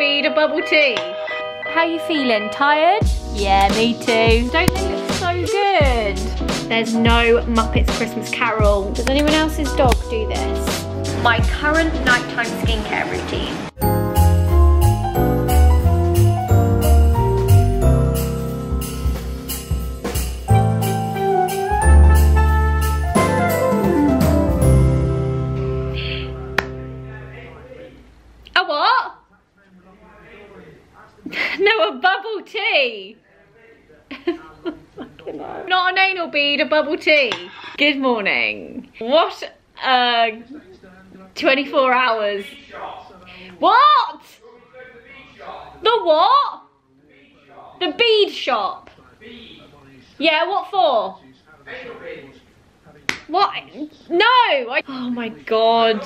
bead of bubble tea. How you feeling? Tired? Yeah, me too. Don't they look so good? There's no Muppets Christmas Carol. Does anyone else's dog do this? My current nighttime skincare routine. Not an anal bead, a bubble tea. Good morning. What 24 hours. What? The what? The bead shop. Yeah, what for? What? No. Oh my God.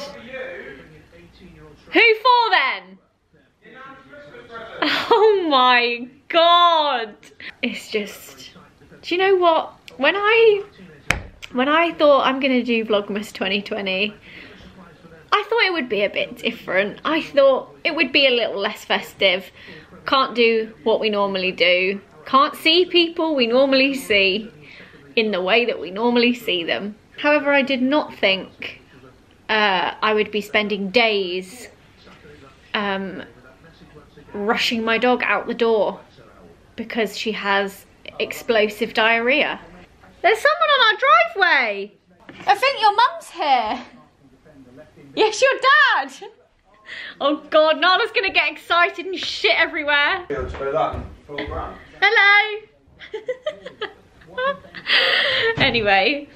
Who for then? Oh my God. It's just... Do you know what? When I thought I'm gonna do Vlogmas 2020, I thought it would be a bit different. I thought it would be a little less festive. Can't do what we normally do. Can't see people we normally see in the way that we normally see them. However, I did not think I would be spending days rushing my dog out the door because she has explosive diarrhea. There's someone on our driveway. I think your mum's here. Yes, your dad. Oh God, Nala's gonna get excited and shit everywhere. Hello. Anyway,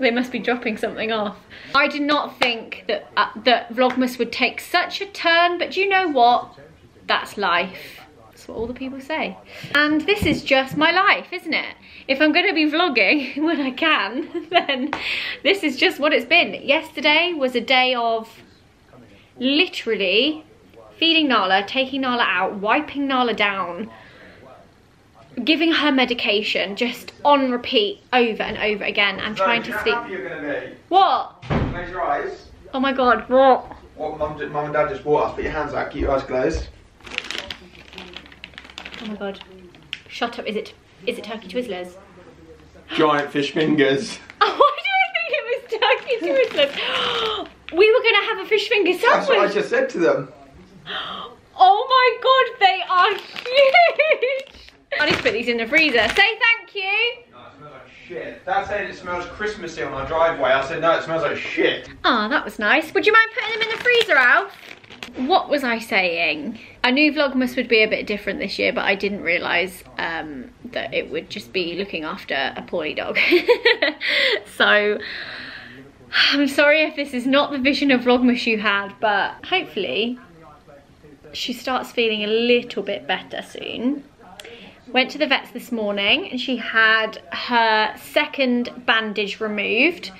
they must be dropping something off. I did not think that that Vlogmas would take such a turn, but you know what? That's life. That's what all the people say. And this is just my life, isn't it? If I'm going to be vlogging when I can, then this is just what it's been. Yesterday was a day of literally feeding Nala, taking Nala out, wiping Nala down, giving her medication, just on repeat over and over again. I'm trying to sleep. What? Close your eyes. Oh my God, what? What mum and dad just bought us. Put your hands out, keep your eyes closed. Oh my God. Shut up. Is it turkey twizzlers? Giant fish fingers. Oh, why do I think it was turkey twizzlers? We were going to have a fish finger sandwich. That's what I just said to them. Oh my God, they are huge. I need to put these in the freezer. Say thank you. No, it smells like shit. Dad said it smells Christmassy on our driveway. I said, no, it smells like shit. Oh, that was nice. Would you mind putting them in the freezer, Alf? What was I saying? I knew Vlogmas would be a bit different this year, but I didn't realise that it would just be looking after a poorly dog. So, I'm sorry if this is not the vision of Vlogmas you had, but hopefully she starts feeling a little bit better soon. Went to the vets this morning and she had her second bandage removed.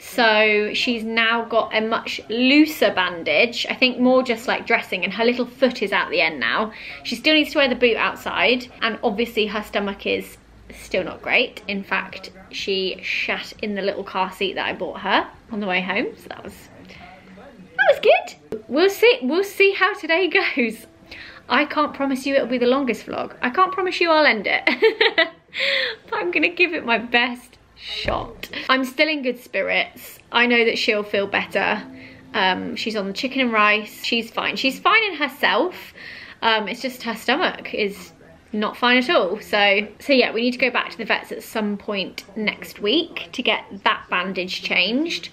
So she's now got a much looser bandage, I think more just like dressing, and her little foot is out the end now. She still needs to wear the boot outside, and obviously her stomach is still not great. In fact, she shat in the little car seat that I bought her on the way home, so that was good. We'll see how today goes. I can't promise you it'll be the longest vlog. I can't promise you I'll end it. But I'm gonna give it my best shot. I'm still in good spirits. I know that she'll feel better. She's on the chicken and rice. She's fine. She's fine in herself. It's just her stomach is not fine at all. So yeah, we need to go back to the vets at some point next week to get that bandage changed.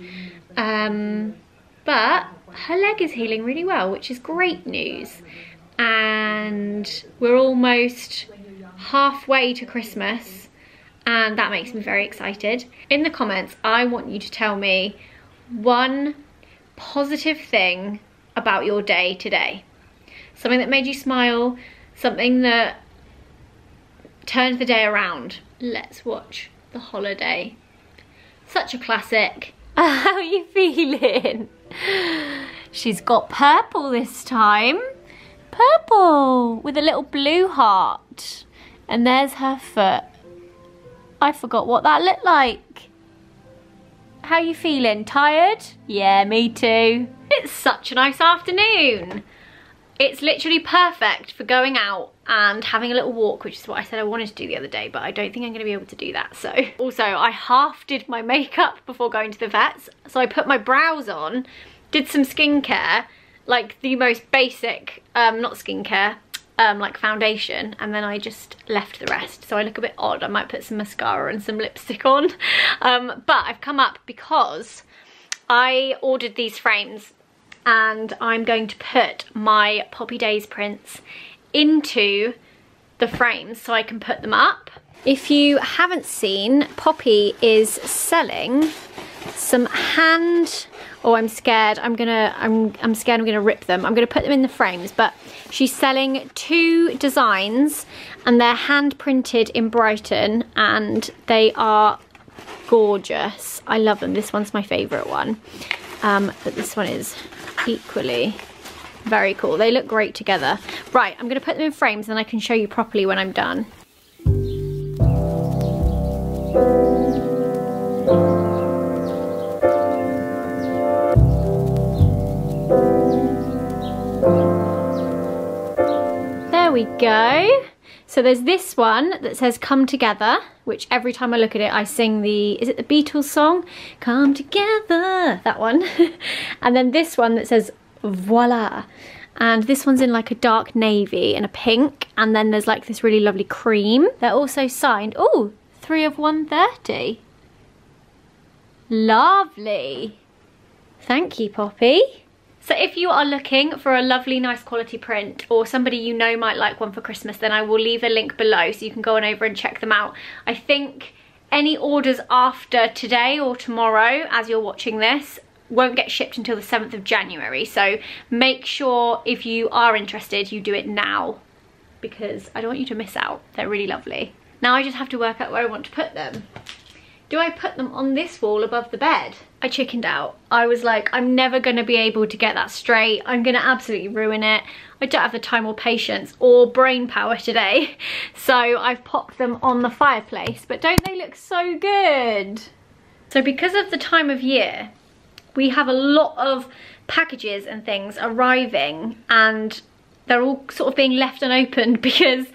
But her leg is healing really well, which is great news. And we're almost halfway to Christmas, and that makes me very excited. In the comments, I want you to tell me one positive thing about your day today. Something that made you smile, something that turned the day around. Let's watch The Holiday. Such a classic. How are you feeling? She's got purple this time. Purple with a little blue heart. And there's her foot. I forgot what that looked like. How you feeling? Tired? Yeah, me too. It's such a nice afternoon. It's literally perfect for going out and having a little walk, which is what I said I wanted to do the other day, but I don't think I'm going to be able to do that. So also, I half did my makeup before going to the vets. So I put my brows on, did some skincare, like the most basic, not skincare, like foundation, and then I just left the rest. So I look a bit odd. I might put some mascara and some lipstick on, but I've come up because I ordered these frames and I'm going to put my Poppy Deyes prints into the frames so I can put them up. If you haven't seen, Poppy is selling some hand, oh, I'm scared I'm gonna rip them. I'm gonna put them in the frames, but she's selling two designs and they're hand printed in Brighton and they are gorgeous. I love them. This one's my favorite one, but this one is equally very cool. They look great together. Right, I'm gonna put them in frames and I can show you properly when I'm done. We go. So there's this one that says Come Together, which every time I look at it I sing the, is it the Beatles song? Come Together, that one. And then this one that says Voila, and this one's in like a dark navy and a pink, and then there's like this really lovely cream. They're also signed, oh, 3 of 130. Lovely. Thank you, Poppy. So if you are looking for a lovely, nice quality print, or somebody you know might like one for Christmas, then I will leave a link below so you can go on over and check them out. I think any orders after today or tomorrow, as you're watching this, won't get shipped until the 7th of January. So make sure if you are interested, you do it now, because I don't want you to miss out. They're really lovely. Now I just have to work out where I want to put them. Do I put them on this wall above the bed? I chickened out. I was like, I'm never going to be able to get that straight. I'm going to absolutely ruin it. I don't have the time or patience or brain power today. So I've popped them on the fireplace, but don't they look so good? So because of the time of year, we have a lot of packages and things arriving and they're all sort of being left unopened because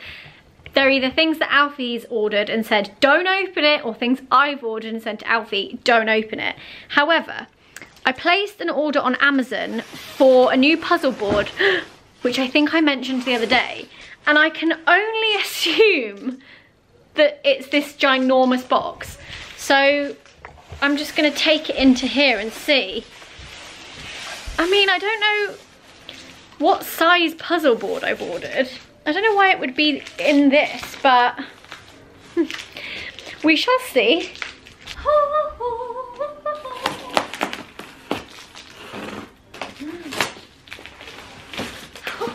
they're either things that Alfie's ordered and said, don't open it, or things I've ordered and sent to Alfie, don't open it. However, I placed an order on Amazon for a new puzzle board, which I think I mentioned the other day, and I can only assume that it's this ginormous box. So I'm just gonna take it into here and see. I mean, I don't know what size puzzle board I've ordered. I don't know why it would be in this, but we shall see. Oh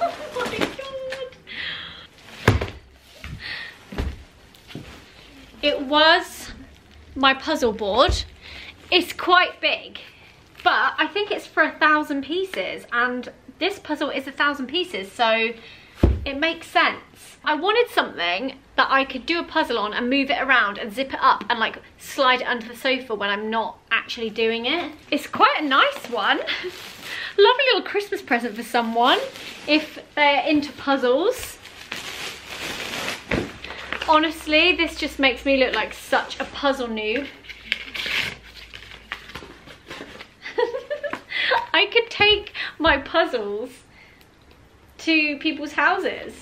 my God. It was my puzzle board. It's quite big, but I think it's for 1,000 pieces, and this puzzle is 1,000 pieces, so it makes sense. I wanted something that I could do a puzzle on and move it around and zip it up and like slide it under the sofa when I'm not actually doing it. It's quite a nice one. Lovely little Christmas present for someone if they're into puzzles. Honestly, this just makes me look like such a puzzle noob. I could take my puzzles to people's houses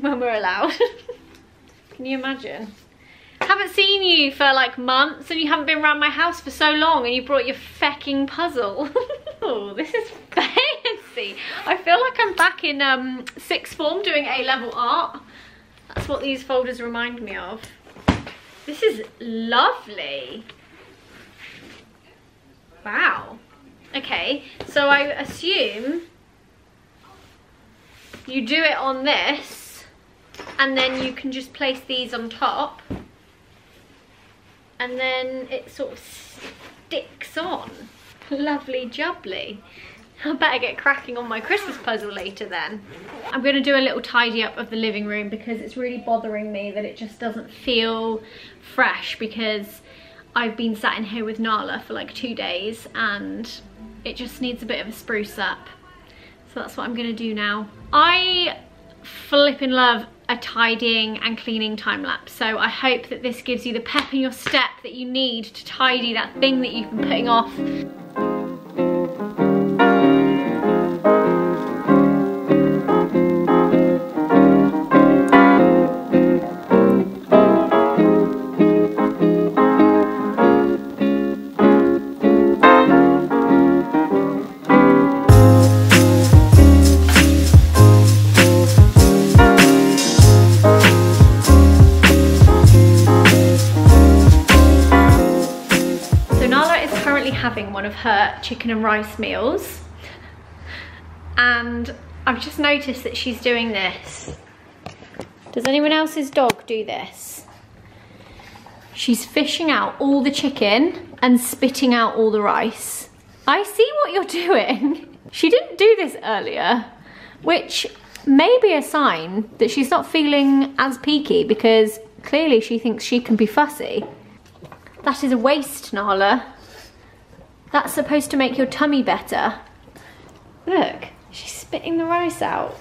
when we're allowed. Can you imagine? Haven't seen you for like months and you haven't been around my house for so long and you brought your fecking puzzle. Oh, this is fancy. I feel like I'm back in sixth form doing A-level art. That's what these folders remind me of. This is lovely. Wow. Okay, so I assume you do it on this and then you can just place these on top and then it sort of sticks on. Lovely jubbly. I better get cracking on my Christmas puzzle later then. I'm gonna do a little tidy up of the living room because it's really bothering me that it just doesn't feel fresh, because I've been sat in here with Nala for like 2 days and it just needs a bit of a spruce up. so that's what I'm gonna do now. I flippin' love a tidying and cleaning time lapse, so I hope that this gives you the pep in your step that you need to tidy that thing that you've been putting off. Her chicken and rice meals, and I've just noticed that she's doing this. Does anyone else's dog do this? She's fishing out all the chicken and spitting out all the rice. I see what you're doing. She didn't do this earlier, which may be a sign that she's not feeling as peaky, because clearly she thinks she can be fussy. That is a waste, Nala. That's supposed to make your tummy better. Look, she's spitting the rice out.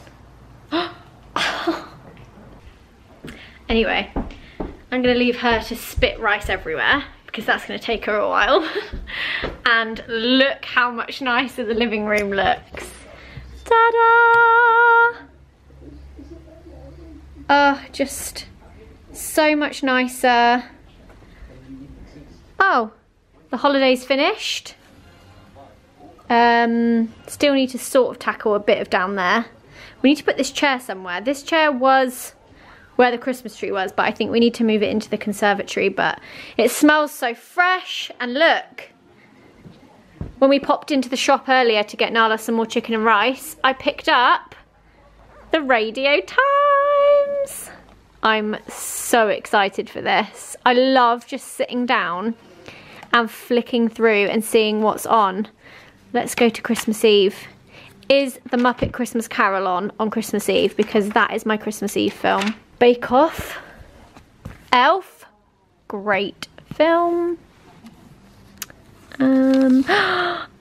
Anyway, I'm gonna leave her to spit rice everywhere because that's gonna take her a while. And look how much nicer the living room looks. Ta-da! Oh, just so much nicer. Oh, the holiday's finished. Still need to sort of tackle a bit of down there. We need to put this chair somewhere. This chair was where the Christmas tree was, but I think we need to move it into the conservatory. But it smells so fresh, and look, when we popped into the shop earlier to get Nala some more chicken and rice, I picked up the Radio Times. I'm so excited for this. I love just sitting down and flicking through and seeing what's on. Let's go to Christmas Eve. Is the Muppet Christmas Carol on Christmas Eve? Because that is my Christmas Eve film. Bake Off, Elf, great film.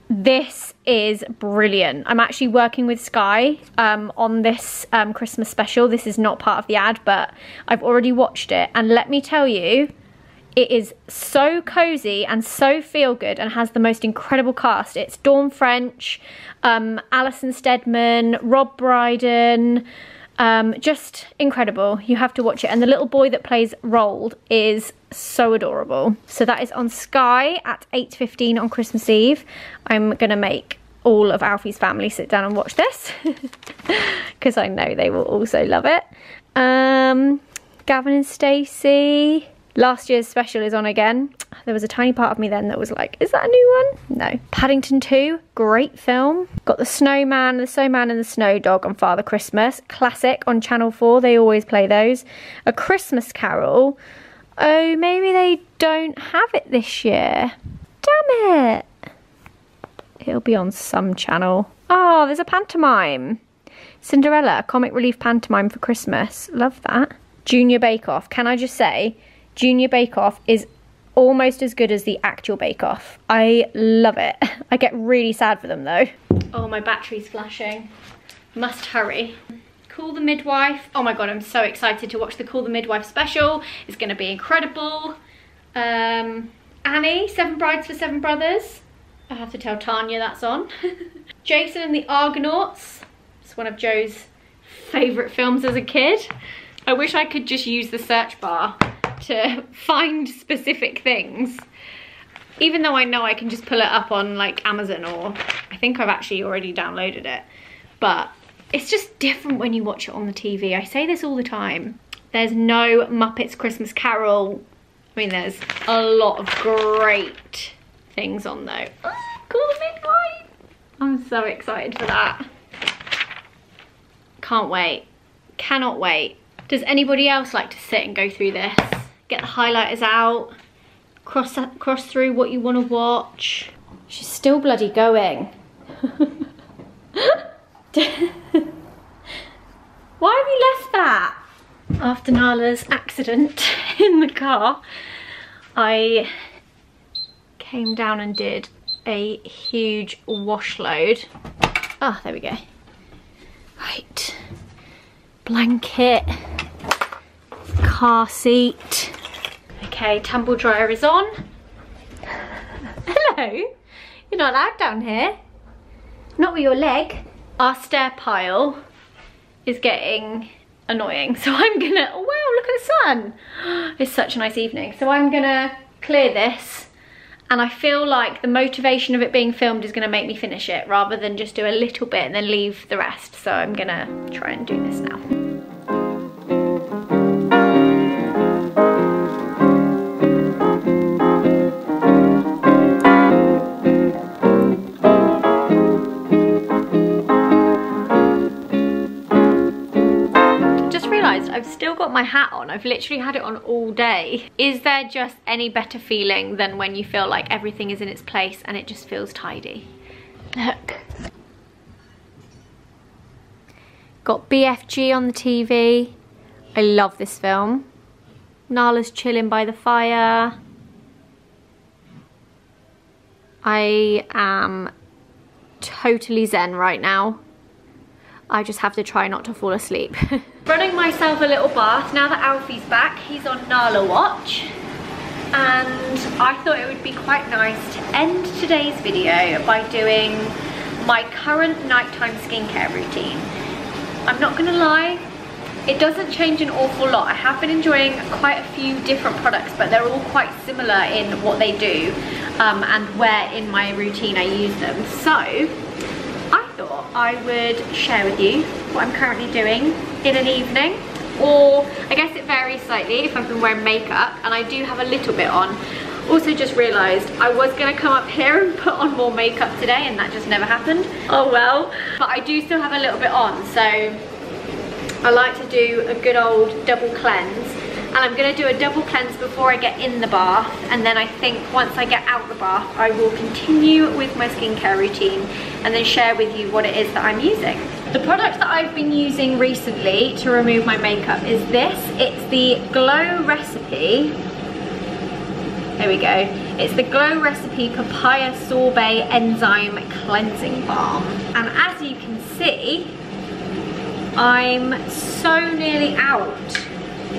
This is brilliant. I'm actually working with Sky on this Christmas special. This is not part of the ad, but I've already watched it, and let me tell you, it is so cozy and so feel good, and has the most incredible cast. It's Dawn French, Alison Steadman, Rob Brydon, just incredible. You have to watch it. And the little boy that plays Roald is so adorable. So that is on Sky at 8:15 on Christmas Eve. I'm gonna make all of Alfie's family sit down and watch this because I know they will also love it. Gavin and Stacey. Last year's special is on again. There was a tiny part of me then that was like, is that a new one? No. Paddington 2, great film. Got The Snowman and the Snow Dog on Father Christmas. Classic on Channel 4, they always play those. A Christmas Carol. Oh, maybe they don't have it this year. Damn it. It'll be on some channel. Oh, there's a pantomime. Cinderella, a comic relief pantomime for Christmas. Love that. Junior Bake Off. Can I just say, Junior Bake Off is almost as good as the actual Bake Off. I love it. I get really sad for them though. Oh, my battery's flashing. Must hurry. Call the Midwife. Oh my God, I'm so excited to watch the Call the Midwife special. It's gonna be incredible. Annie, Seven Brides for Seven Brothers. I have to tell Tanya that's on. Jason and the Argonauts. It's one of Joe's favorite films as a kid. I wish I could just use the search bar to find specific things, even though I know I can just pull it up on like Amazon, or I think I've actually already downloaded it, but it's just different when you watch it on the TV. I say this all the time, there's no Muppets Christmas Carol. I mean, there's a lot of great things on though. Oh, Call the Midwife! I'm so excited for that. Can't wait, cannot wait. Does anybody else like to sit and go through this? Get the highlighters out, cross through what you want to watch. She's still bloody going. Why have you left that? After Nala's accident in the car, I came down and did a huge wash load. Oh, there we go. blanket, car seat. Okay, tumble dryer is on. Hello, you're not allowed down here. Not with your leg. Our stair pile is getting annoying, so I'm gonna, oh wow, look at the sun. It's such a nice evening. So I'm gonna clear this, and I feel like the motivation of it being filmed is gonna make me finish it rather than just do a little bit and then leave the rest. So I'm gonna try and do this now. I've still got my hat on. I've literally had it on all day. Is there just any better feeling than when you feel like everything is in its place and it just feels tidy? Look. Got BFG on the TV. I love this film. Nala's chilling by the fire. I am totally zen right now. I just have to try not to fall asleep. Running myself a little bath now that Alfie's back. He's on Nala watch, and I thought it would be quite nice to end today's video by doing my current nighttime skincare routine. I'm not gonna lie, it doesn't change an awful lot. I have been enjoying quite a few different products, but they're all quite similar in what they do and where in my routine I use them. So I would share with you what I'm currently doing in an evening, or I guess it varies slightly if I've been wearing makeup, and I do have a little bit on. Also just realised I was going to come up here and put on more makeup today, and that just never happened. Oh well. But I do still have a little bit on, so I like to do a good old double cleanse. And I'm going to do a double cleanse before I get in the bath, and then I think once I get out the bath I will continue with my skincare routine and then share with you what it is that I'm using. The product that I've been using recently to remove my makeup is this. It's the Glow Recipe. There we go. It's the Glow Recipe Papaya Sorbet Enzyme Cleansing Balm. And as you can see, I'm so nearly out.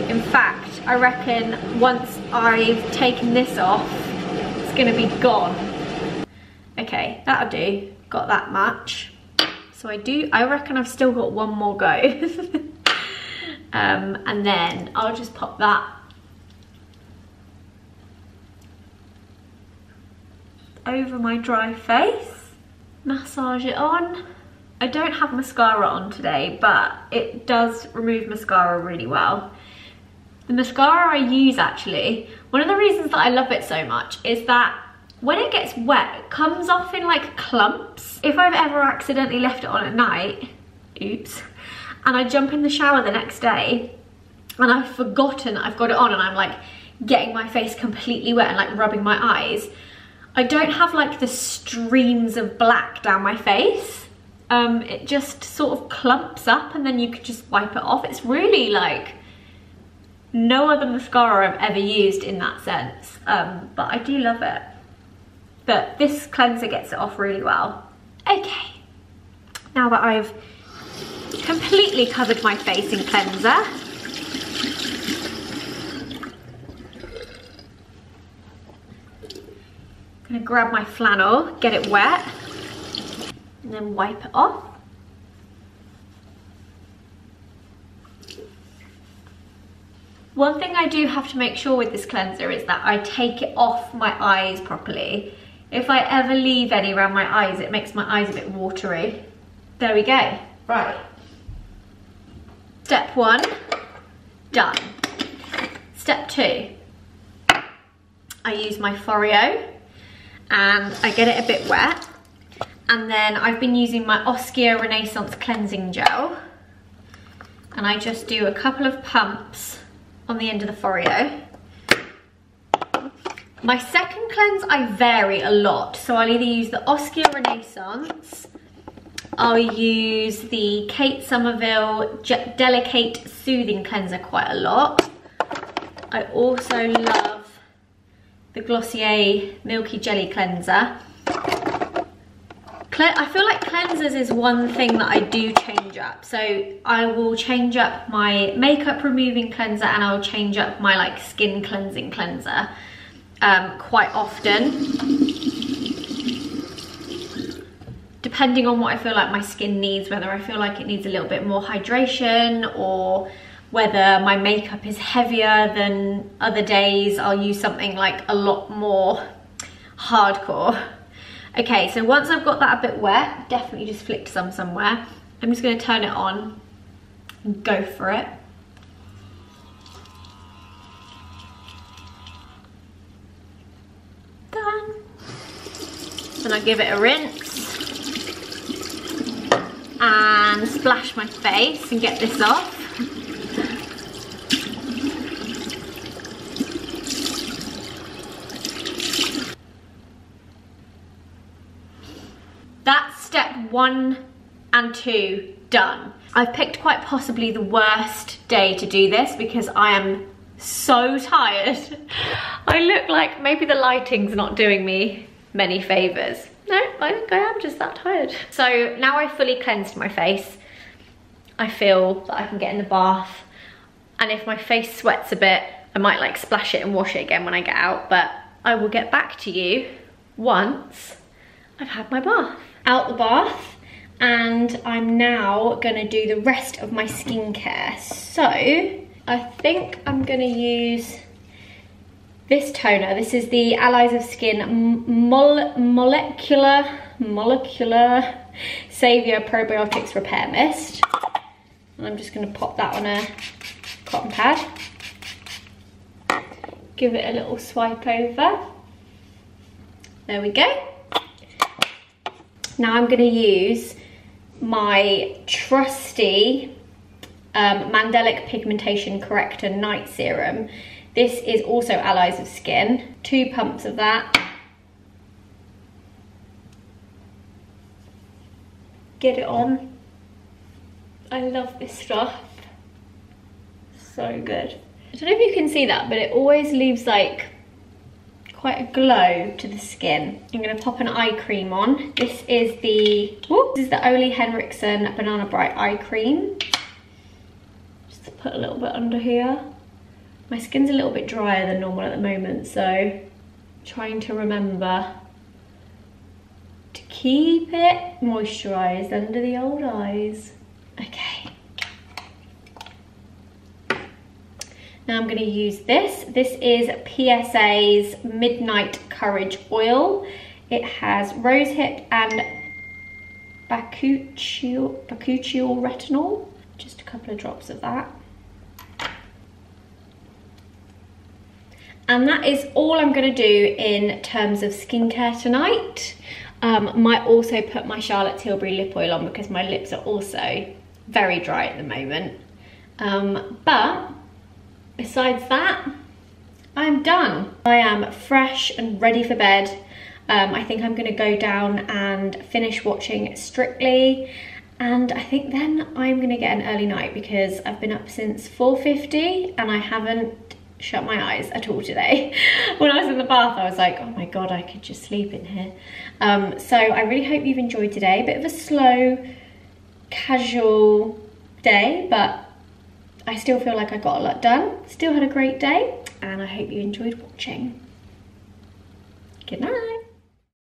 In fact, I reckon once I've taken this off, it's gonna be gone. Okay, that'll do. Got that much. So I reckon I've still got one more go. And then I'll just pop that over my dry face, massage it on. I don't have mascara on today, but it does remove mascara really well. The mascara I use, actually, one of the reasons that I love it so much is that when it gets wet, it comes off in like clumps. If I've ever accidentally left it on at night, oops, and I jump in the shower the next day and I've forgotten I've got it on and I'm like getting my face completely wet and like rubbing my eyes, I don't have like the streams of black down my face. It just sort of clumps up and then you could just wipe it off. It's really like no other mascara I've ever used in that sense, but I do love it. But this cleanser gets it off really well. Okay, now that I've completely covered my face in cleanser, I'm gonna grab my flannel, get it wet, and then wipe it off. One thing I do have to make sure with this cleanser is that I take it off my eyes properly. If I ever leave any around my eyes, it makes my eyes a bit watery. There we go. Right. Step one, done. Step two, I use my Foreo and I get it a bit wet. And then I've been using my Oskia Renaissance Cleansing Gel. And I just do a couple of pumps on the end of the Foreo. My second cleanse, I vary a lot. So I'll either use the Oskia Renaissance, I'll use the Kate Somerville Delicate Soothing Cleanser quite a lot. I also love the Glossier Milky Jelly Cleanser. I feel like cleansers is one thing that I do change up. So I will change up my makeup removing cleanser and I'll change up my like skin cleansing cleanser quite often, depending on what I feel like my skin needs, whether I feel like it needs a little bit more hydration or whether my makeup is heavier than other days, I'll use something like a lot more hardcore. Okay, so once I've got that a bit wet, definitely just flicked some somewhere, I'm just going to turn it on and go for it. Done. And I'll give it a rinse and splash my face and get this off. That's step 1 and 2 done. I've picked quite possibly the worst day to do this because I am so tired. I look like maybe the lighting's not doing me many favours. No, I think I am just that tired. So now I've fully cleansed my face, I feel that I can get in the bath, and if my face sweats a bit, I might like splash it and wash it again when I get out, but I will get back to you once I've had my bath. Out the bath, and I'm now gonna do the rest of my skincare. So I think I'm gonna use this toner. This is the Allies of Skin Molecular Saviour Probiotics Repair Mist. And I'm just gonna pop that on a cotton pad. Give it a little swipe over. There we go. Now I'm gonna use my trusty Mandelic Pigmentation Corrector Night Serum. This is also Allies of Skin. 2 pumps of that. Get it on. I love this stuff. So good. I don't know if you can see that, but it always leaves like quite a glow to the skin. I'm gonna pop an eye cream on. This is the, Ole Henriksel Banana Bright Eye Cream. Just to put a little bit under here. My skin's a little bit drier than normal at the moment, so trying to remember to keep it moisturised under the old eyes. Okay. Now I'm going to use this. This is PSA's Midnight Courage Oil. It has rosehip and bakuchiol retinol. Just a couple of drops of that. And that is all I'm gonna do in terms of skincare tonight. Might also put my Charlotte Tilbury lip oil on because my lips are also very dry at the moment. But besides that, I'm done. I am fresh and ready for bed. I think I'm gonna go down and finish watching Strictly. And I think then I'm gonna get an early night because I've been up since 4:50 and I haven't shut my eyes at all today. When I was in the bath, I was like, oh my God, I could just sleep in here. So I really hope you've enjoyed today. A bit of a slow, casual day, but I still feel like I got a lot done. Still had a great day, and I hope you enjoyed watching. Good night.